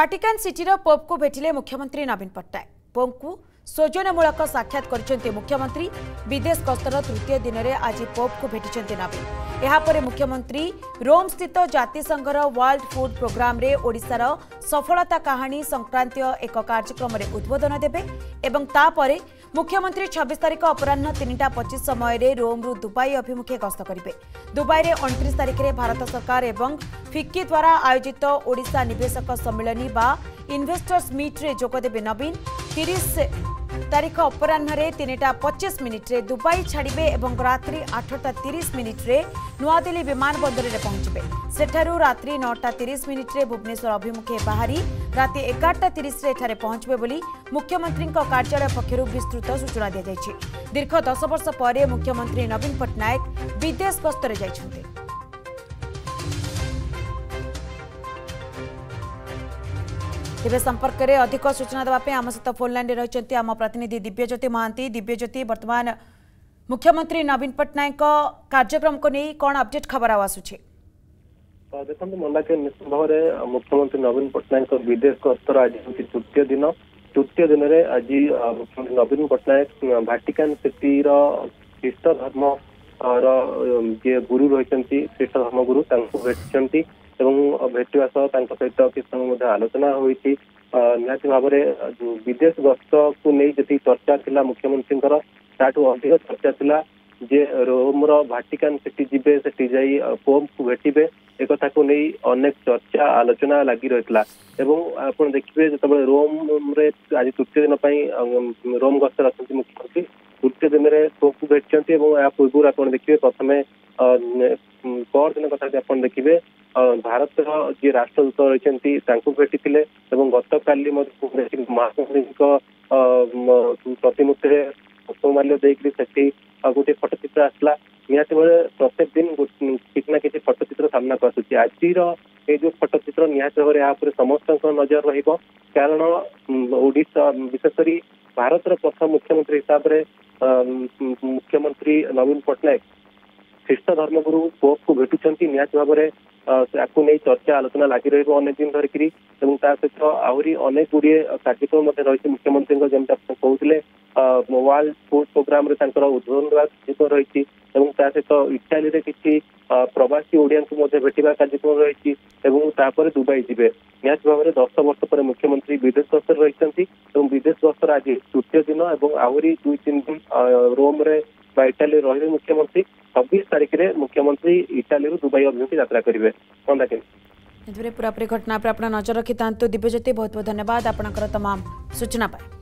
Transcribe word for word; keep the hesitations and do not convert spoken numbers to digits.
Vatican city pope को भेटिले मुख्यमंत्री Naveen Patnaik. Pope को सौजन्यमूलक साक्षात कर मुख्यमंत्री विदेश गस्तर तृतीय दिन में आज पोप को भेटिंट नवीन। यापर मुख्यमंत्री रोम स्थित जातिसंघर वर्ल्ड फूड प्रोग्राम रे ओडिशार सफलता कहानी संक्रांत एक कार्यक्रम में उद्बोधन देवे। तापर मुख्यमंत्री छब्बीस तारिख अपराह तीनटा पच्चीस समय रोम्रु दुबई अभिमुखे गस्त करेंगे। दुबई में उनतीस तारिख में भारत सरकार और फिक्की द्वारा आयोजित ओडिशा निवेशक सम्मिलनी बा इन्वेस्टर्स मीट रे जोगदेवे नवीन। तीस तारिख अपराह तीनटा पचीस मिनिट्रे दुबई छाड़े और रात्रि आठटा तीस मिनिट्रे नूआदिल्ली विमान बंदर में पहुंचे। सेठारु रात्रि नौटा तीस मिनिट्रे भुवनेश्वर अभिमुखे बाहरी राति एगारटा तीस एठारे पहुंचे बोली मुख्यमंत्री कार्यालय पक्षरु विस्तृत सूचना दी जाइए। दीर्घ दस वर्ष पर मुख्यमंत्री नवीन पटनायक विदेश गस्तरे जाइछन्ते। तेज संपर्क में अधिक सूचना देवाई आम सहित फोन लाइन रही आम प्रतिनिधि दिव्यज्योति महांती। दिव्यज्योति, वर्तमान मुख्यमंत्री नवीन पटनायक कार्यक्रम को नहीं कौन अपडेट खबर आवास देखते मंडाके निश्चित भाव में मुख्यमंत्री नवीन पटनायक विदेश गस्तर आज हूँ तृतीय दिन। तृतीय दिन में आज मुख्यमंत्री नवीन पटनायक वेटिकन सिटी ख्रीस्ट धर्म रे गुरु रही ख्रीस्ट धर्म गुरु भेटी भेटा सहित किसी समय आलोचना होती। निहाती भाव में विदेश गस्त को नहीं जी चर्चा था मुख्यमंत्री अधिक चर्चा था जे रोम वेटिकन सिटी जीवे से पोप को भेटे एक को नहीं अनेक चर्चा आलोचना लगी रही। आप देखिए जिते रोम आज तृतीय दिन रोम गस्त रखते मुख्यमंत्री तृतीय दिन में पोप को भेटी। और पूर्व आप देखिए प्रथम पर दिन कथा आप देखिए भारत जी राष्ट्रदूत रही भेटी गत काली महात्मा गांधी प्रतिमूर्ति पुष्पमाल्य देखिए गोटे पटचित्र आसला। निहाती भाव प्रत्येक दिन किसी ना किसी पटचित्र सामना को आसूची। आज ये जो पटचित्र निहाती भाव यहाँ समस्त नजर रही कारण ओडिशा विशेषकर भारत प्रथम मुख्यमंत्री हिसाब से मुख्यमंत्री नवीन पटनायक ख्रीष्ट धर्मगुरु पोप को भेटुंट। निहाती भाव में आपको नहीं चर्चा आलोचना लगी रही दिन धरिकी। सहित आहरी अनेक गुड़े कार्यक्रम रही मुख्यमंत्री जमी कहते वर्ल्ड फूड प्रोग्राम उद्बोधन देवा रही। सहित इटाली में किसी प्रवासी ओडिया को भेटा कार्यक्रम रही। दुबई जीवे निहाती भाव में दस वर्ष पर मुख्यमंत्री विदेश गस्तर रही। विदेश गस्तर आज तृतीय दिन और आहरी दुई तीन दिन रोम इटाली रही मुख्यमंत्री। छब्बीस तारीख में मुख्यमंत्री इटाली दुबई अभिमुखे यात्रा करेंगे। पूरापूरी घटना पर आप नजर रखि था। दिव्यज्योति, बहुत बहुत धन्यवाद आपंकर तमाम सूचना।